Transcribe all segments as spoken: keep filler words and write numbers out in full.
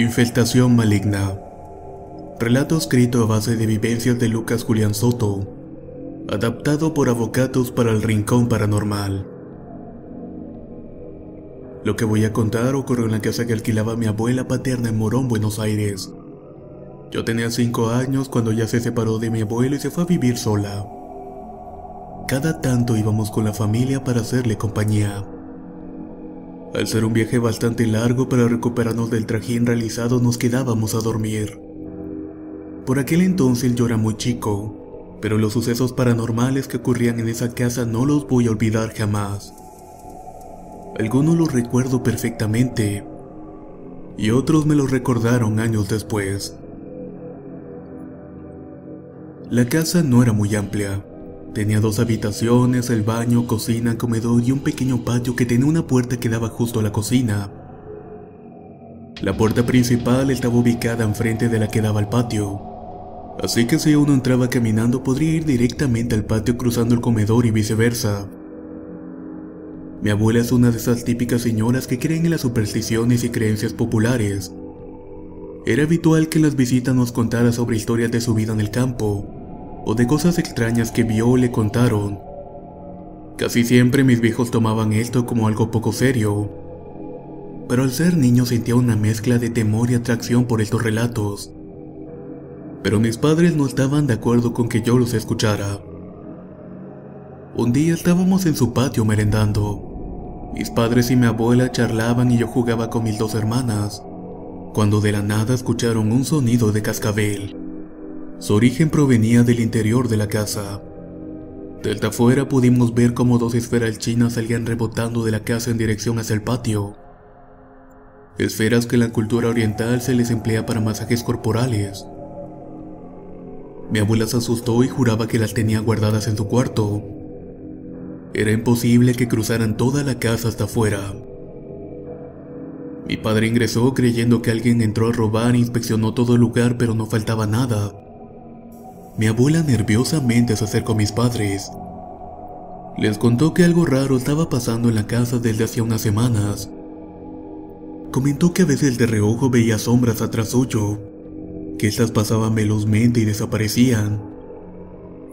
Infestación maligna. Relato escrito a base de vivencias de Lucas Julián Soto, adaptado por Avbocatus para El Rincón Paranormal. Lo que voy a contar ocurrió en la casa que alquilaba mi abuela paterna en Morón, Buenos Aires. Yo tenía cinco años cuando ella se separó de mi abuelo y se fue a vivir sola. Cada tanto íbamos con la familia para hacerle compañía. Al ser un viaje bastante largo para recuperarnos del trajín realizado, nos quedábamos a dormir. Por aquel entonces yo era muy chico, pero los sucesos paranormales que ocurrían en esa casa no los voy a olvidar jamás. Algunos los recuerdo perfectamente, y otros me los recordaron años después. La casa no era muy amplia. Tenía dos habitaciones, el baño, cocina, comedor y un pequeño patio que tenía una puerta que daba justo a la cocina. La puerta principal estaba ubicada enfrente de la que daba al patio, así que si uno entraba caminando podría ir directamente al patio cruzando el comedor y viceversa. Mi abuela es una de esas típicas señoras que creen en las supersticiones y creencias populares. Era habitual que en las visitas nos contara sobre historias de su vida en el campo, o de cosas extrañas que vio o le contaron. Casi siempre mis viejos tomaban esto como algo poco serio, pero al ser niño sentía una mezcla de temor y atracción por estos relatos. Pero mis padres no estaban de acuerdo con que yo los escuchara. Un día estábamos en su patio merendando. Mis padres y mi abuela charlaban y yo jugaba con mis dos hermanas, cuando de la nada escucharon un sonido de cascabel. Su origen provenía del interior de la casa. Desde afuera pudimos ver cómo dos esferas chinas salían rebotando de la casa en dirección hacia el patio. Esferas que en la cultura oriental se les emplea para masajes corporales. Mi abuela se asustó y juraba que las tenía guardadas en su cuarto. Era imposible que cruzaran toda la casa hasta afuera. Mi padre ingresó creyendo que alguien entró a robar e inspeccionó todo el lugar, pero no faltaba nada. Mi abuela nerviosamente se acercó a mis padres. Les contó que algo raro estaba pasando en la casa desde hacía unas semanas. Comentó que a veces de reojo veía sombras atrás suyo, que estas pasaban velozmente y desaparecían.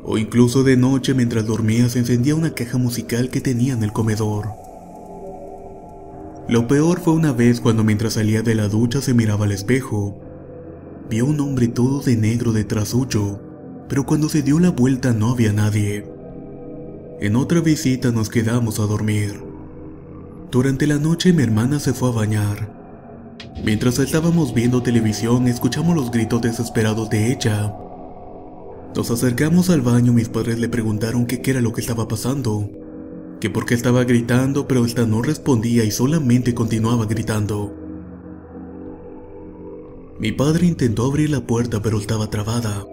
O incluso de noche mientras dormía se encendía una caja musical que tenía en el comedor. Lo peor fue una vez cuando mientras salía de la ducha se miraba al espejo. Vio un hombre todo de negro detrás suyo, pero cuando se dio la vuelta no había nadie. En otra visita nos quedamos a dormir. Durante la noche mi hermana se fue a bañar. Mientras estábamos viendo televisión escuchamos los gritos desesperados de ella. Nos acercamos al baño y mis padres le preguntaron qué era lo que estaba pasando, que por qué estaba gritando, pero esta no respondía y solamente continuaba gritando. Mi padre intentó abrir la puerta pero estaba trabada.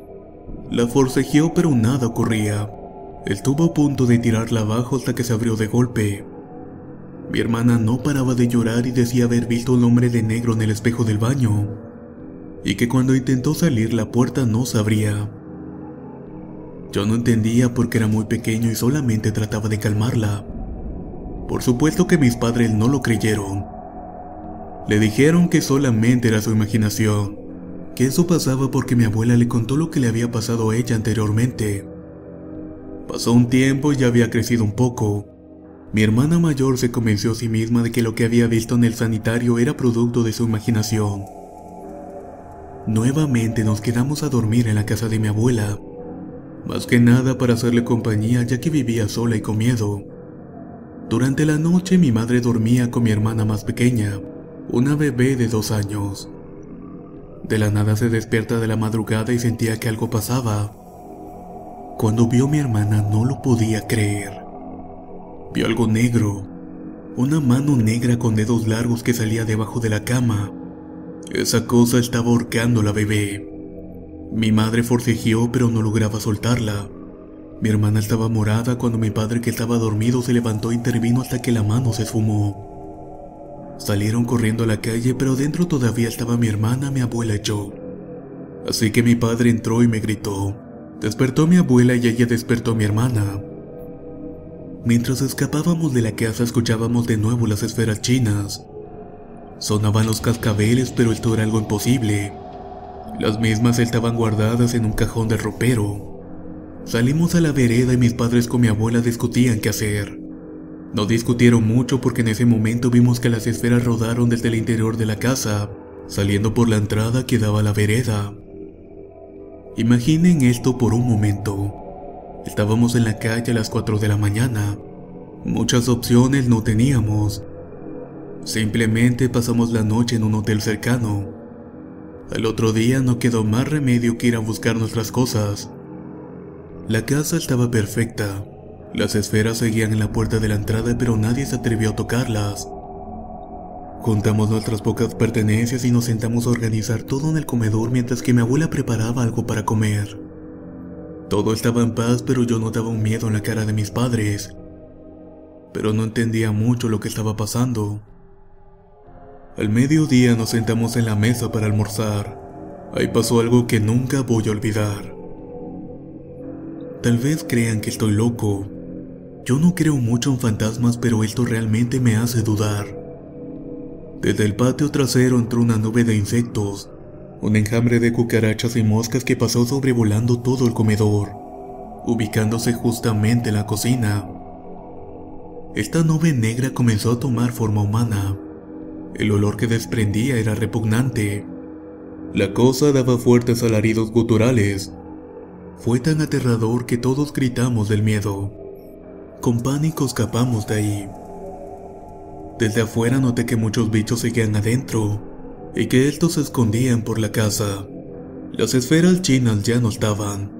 La forcejeó pero nada ocurría. Estuvo a punto de tirarla abajo hasta que se abrió de golpe. Mi hermana no paraba de llorar y decía haber visto un hombre de negro en el espejo del baño, y que cuando intentó salir la puerta no se abría. Yo no entendía porque era muy pequeño y solamente trataba de calmarla. Por supuesto que mis padres no lo creyeron. Le dijeron que solamente era su imaginación, que eso pasaba porque mi abuela le contó lo que le había pasado a ella anteriormente. Pasó un tiempo y ya había crecido un poco. Mi hermana mayor se convenció a sí misma de que lo que había visto en el sanitario era producto de su imaginación. Nuevamente nos quedamos a dormir en la casa de mi abuela, más que nada para hacerle compañía ya que vivía sola y con miedo. Durante la noche mi madre dormía con mi hermana más pequeña, una bebé de dos años. De la nada se despierta de la madrugada y sentía que algo pasaba. Cuando vio a mi hermana no lo podía creer. Vio algo negro, una mano negra con dedos largos que salía debajo de la cama. Esa cosa estaba ahorcando a la bebé. Mi madre forcejeó pero no lograba soltarla. Mi hermana estaba morada cuando mi padre, que estaba dormido, se levantó e intervino hasta que la mano se esfumó. Salieron corriendo a la calle, pero dentro todavía estaba mi hermana, mi abuela y yo. Así que mi padre entró y me gritó. Despertó a mi abuela y ella despertó a mi hermana. Mientras escapábamos de la casa escuchábamos de nuevo las esferas chinas. Sonaban los cascabeles, pero esto era algo imposible. Las mismas estaban guardadas en un cajón del ropero. Salimos a la vereda y mis padres con mi abuela discutían qué hacer. No discutieron mucho porque en ese momento vimos que las esferas rodaron desde el interior de la casa, saliendo por la entrada que daba a la vereda. Imaginen esto por un momento. Estábamos en la calle a las cuatro de la mañana. Muchas opciones no teníamos. Simplemente pasamos la noche en un hotel cercano. Al otro día no quedó más remedio que ir a buscar nuestras cosas. La casa estaba perfecta. Las esferas seguían en la puerta de la entrada, pero nadie se atrevió a tocarlas. Juntamos nuestras pocas pertenencias y nos sentamos a organizar todo en el comedor mientras que mi abuela preparaba algo para comer. Todo estaba en paz, pero yo notaba un miedo en la cara de mis padres. Pero no entendía mucho lo que estaba pasando. Al mediodía nos sentamos en la mesa para almorzar. Ahí pasó algo que nunca voy a olvidar. Tal vez crean que estoy loco. Yo no creo mucho en fantasmas, pero esto realmente me hace dudar. Desde el patio trasero entró una nube de insectos, un enjambre de cucarachas y moscas que pasó sobrevolando todo el comedor, ubicándose justamente en la cocina. Esta nube negra comenzó a tomar forma humana. El olor que desprendía era repugnante. La cosa daba fuertes alaridos guturales. Fue tan aterrador que todos gritamos del miedo. Con pánico escapamos de ahí. Desde afuera noté que muchos bichos seguían adentro, y que estos se escondían por la casa. Las esferas chinas ya no estaban.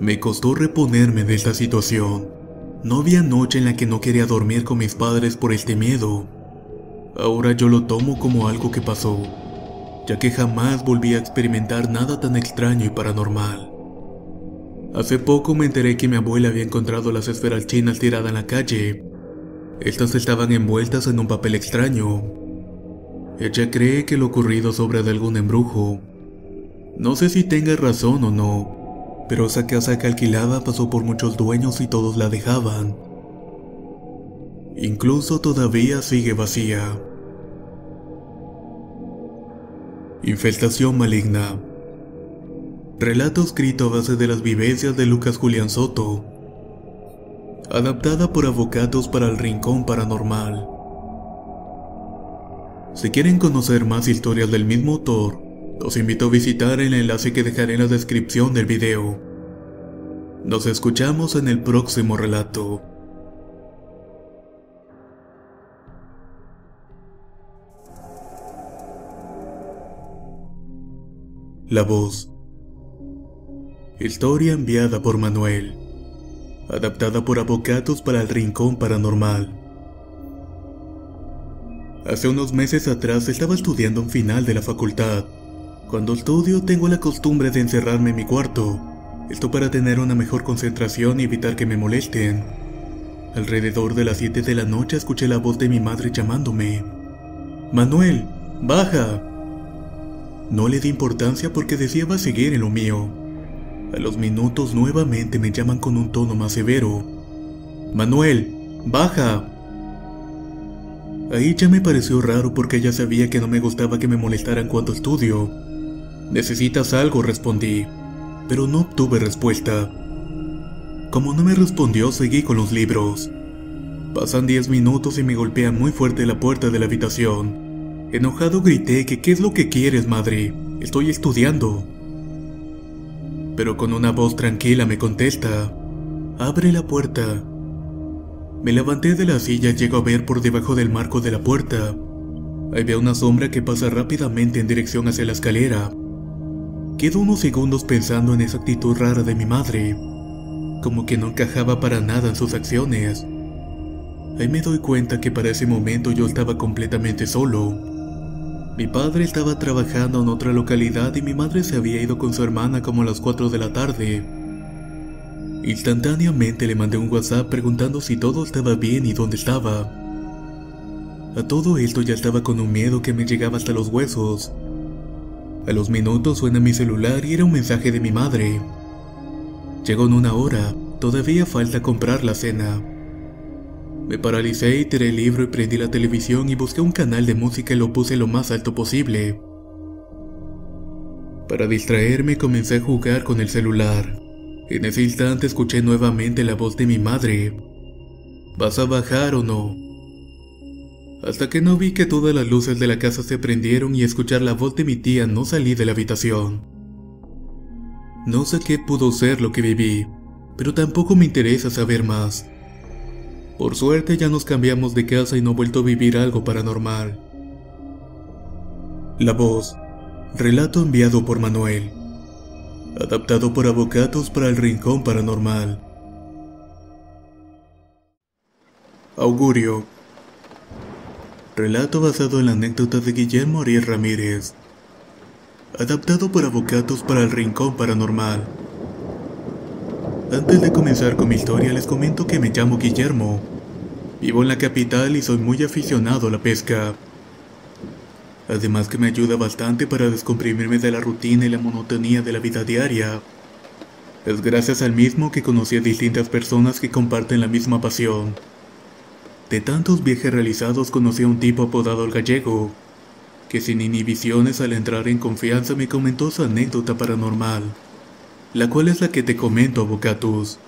Me costó reponerme de esta situación. No había noche en la que no quería dormir con mis padres por este miedo. Ahora yo lo tomo como algo que pasó, ya que jamás volví a experimentar nada tan extraño y paranormal. Hace poco me enteré que mi abuela había encontrado las esferas chinas tiradas en la calle. Estas estaban envueltas en un papel extraño. Ella cree que lo ocurrido sobra de algún embrujo. No sé si tenga razón o no, pero esa casa que alquilaba pasó por muchos dueños y todos la dejaban. Incluso todavía sigue vacía. Infestación maligna. Relato escrito a base de las vivencias de Lucas Julián Soto. Adaptada por Avbocatus para El Rincón Paranormal. Si quieren conocer más historias del mismo autor, los invito a visitar el enlace que dejaré en la descripción del video. Nos escuchamos en el próximo relato. La voz. Historia enviada por Manuel. Adaptada por Avbocatus para El Rincón Paranormal. Hace unos meses atrás estaba estudiando un final de la facultad. Cuando estudio tengo la costumbre de encerrarme en mi cuarto, esto para tener una mejor concentración y evitar que me molesten. Alrededor de las siete de la noche escuché la voz de mi madre llamándome. Manuel, baja. No le di importancia porque deseaba seguir en lo mío. A los minutos nuevamente me llaman con un tono más severo. Manuel, baja. Ahí ya me pareció raro porque ella sabía que no me gustaba que me molestaran cuando estudio. ¿Necesitas algo?, respondí, pero no obtuve respuesta. Como no me respondió, seguí con los libros. Pasan diez minutos y me golpean muy fuerte la puerta de la habitación. Enojado grité que ¿qué es lo que quieres, madre? Estoy estudiando. Pero con una voz tranquila me contesta, abre la puerta. Me levanté de la silla y llego a ver por debajo del marco de la puerta. Ahí veo una sombra que pasa rápidamente en dirección hacia la escalera. Quedo unos segundos pensando en esa actitud rara de mi madre, como que no encajaba para nada en sus acciones. Ahí me doy cuenta que para ese momento yo estaba completamente solo. Mi padre estaba trabajando en otra localidad y mi madre se había ido con su hermana como a las cuatro de la tarde. Instantáneamente le mandé un WhatsApp preguntando si todo estaba bien y dónde estaba. A todo esto ya estaba con un miedo que me llegaba hasta los huesos. A los minutos suena mi celular y era un mensaje de mi madre. Llegó en una hora, todavía falta comprar la cena. Me paralicé y tiré el libro y prendí la televisión y busqué un canal de música y lo puse lo más alto posible. Para distraerme comencé a jugar con el celular. En ese instante escuché nuevamente la voz de mi madre. ¿Vas a bajar o no? Hasta que no vi que todas las luces de la casa se prendieron y escuchar la voz de mi tía no salí de la habitación. No sé qué pudo ser lo que viví, pero tampoco me interesa saber más. Por suerte ya nos cambiamos de casa y no he vuelto a vivir algo paranormal. La voz. Relato enviado por Manuel. Adaptado por Avbocatus para El Rincón Paranormal. Augurio. Relato basado en la anécdota de Guillermo Arias Ramírez. Adaptado por Avbocatus para El Rincón Paranormal. Antes de comenzar con mi historia les comento que me llamo Guillermo. Vivo en la capital y soy muy aficionado a la pesca. Además que me ayuda bastante para descomprimirme de la rutina y la monotonía de la vida diaria. Es gracias al mismo que conocí a distintas personas que comparten la misma pasión. De tantos viajes realizados conocí a un tipo apodado El Gallego, que sin inhibiciones al entrar en confianza me comentó su anécdota paranormal, la cual es la que te comento, Avbocatus.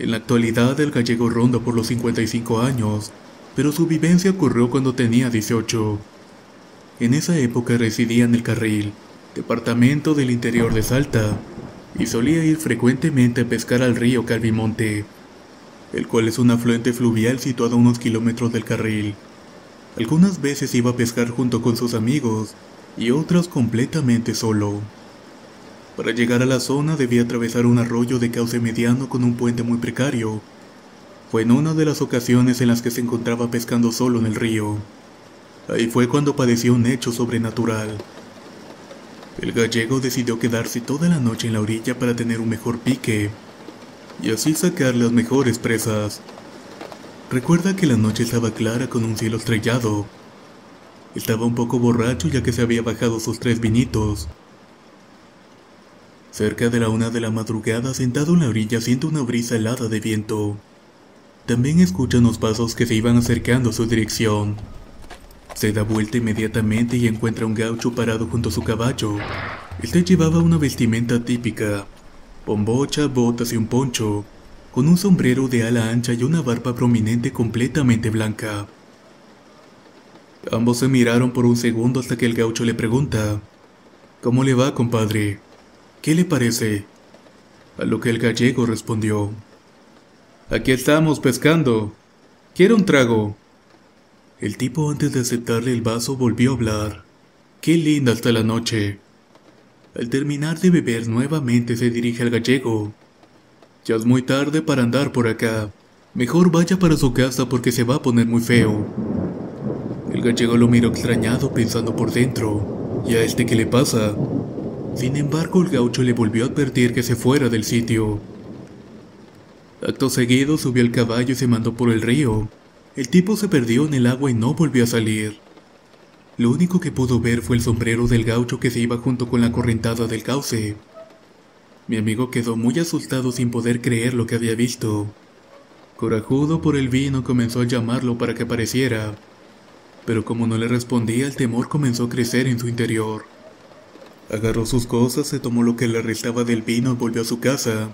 En la actualidad El Gallego ronda por los cincuenta y cinco años, pero su vivencia ocurrió cuando tenía dieciocho. En esa época residía en el Carril, departamento del interior de Salta, y solía ir frecuentemente a pescar al río Calvimonte, el cual es un afluente fluvial situado a unos kilómetros del Carril. Algunas veces iba a pescar junto con sus amigos, y otras completamente solo. Para llegar a la zona debía atravesar un arroyo de cauce mediano con un puente muy precario. Fue en una de las ocasiones en las que se encontraba pescando solo en el río. Ahí fue cuando padeció un hecho sobrenatural. El Gallego decidió quedarse toda la noche en la orilla para tener un mejor pique y así sacar las mejores presas. Recuerda que la noche estaba clara con un cielo estrellado. Estaba un poco borracho ya que se había bajado sus tres vinitos. Cerca de la una de la madrugada, sentado en la orilla, siento una brisa helada de viento. También escucha unos pasos que se iban acercando a su dirección. Se da vuelta inmediatamente y encuentra a un gaucho parado junto a su caballo. Este llevaba una vestimenta típica. Bombocha, botas y un poncho, con un sombrero de ala ancha y una barba prominente completamente blanca. Ambos se miraron por un segundo hasta que el gaucho le pregunta: ¿Cómo le va, compadre? ¿Qué le parece? A lo que el Gallego respondió: Aquí estamos pescando. ¿Quiere un trago? El tipo, antes de aceptarle el vaso, volvió a hablar: Qué linda está la noche. Al terminar de beber nuevamente se dirige al Gallego: Ya es muy tarde para andar por acá. Mejor vaya para su casa porque se va a poner muy feo. El Gallego lo miró extrañado pensando por dentro: ¿Y a este qué le pasa? Sin embargo, el gaucho le volvió a advertir que se fuera del sitio. Acto seguido subió el caballo y se mandó por el río. El tipo se perdió en el agua y no volvió a salir. Lo único que pudo ver fue el sombrero del gaucho que se iba junto con la correntada del cauce. Mi amigo quedó muy asustado sin poder creer lo que había visto. Corajudo por el vino comenzó a llamarlo para que apareciera, pero como no le respondía, el temor comenzó a crecer en su interior. Agarró sus cosas, se tomó lo que le restaba del vino y volvió a su casa.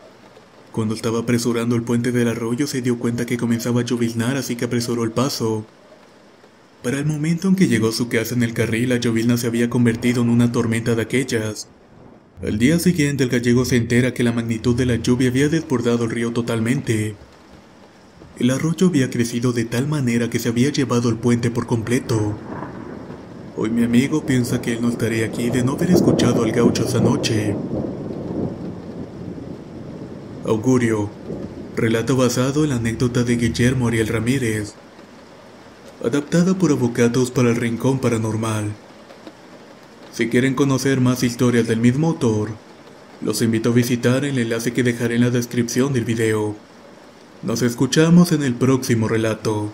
Cuando estaba apresurando el puente del arroyo se dio cuenta que comenzaba a lloviznar, así que apresuró el paso. Para el momento en que llegó a su casa en el Carril, la llovizna se había convertido en una tormenta de aquellas. Al día siguiente el Gallego se entera que la magnitud de la lluvia había desbordado el río totalmente. El arroyo había crecido de tal manera que se había llevado el puente por completo. Hoy mi amigo piensa que él no estaría aquí de no haber escuchado al gaucho esa noche. Augurio. Relato basado en la anécdota de Guillermo Arias Ramírez. Adaptada por Avbocatus para El Rincón Paranormal. Si quieren conocer más historias del mismo autor, los invito a visitar el enlace que dejaré en la descripción del video. Nos escuchamos en el próximo relato.